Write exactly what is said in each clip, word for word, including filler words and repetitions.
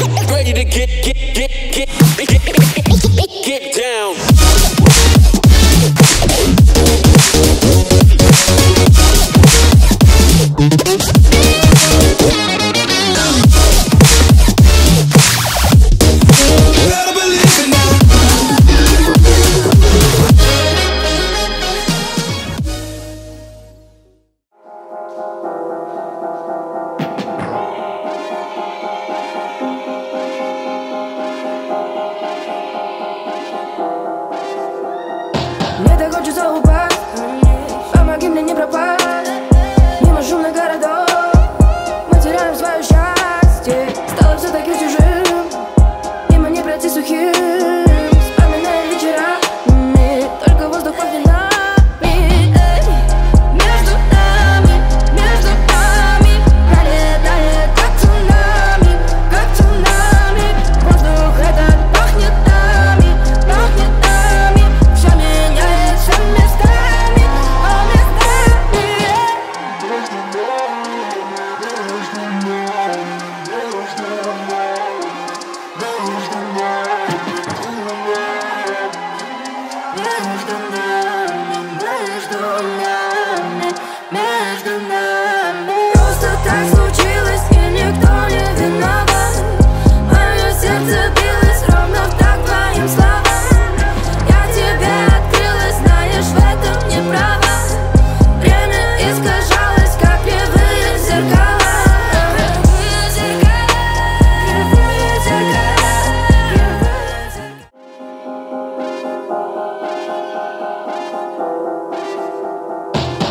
you ready to get, get, get, get, get, get down?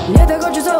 Мне так хочется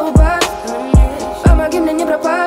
упасть, помоги мне не пропасть.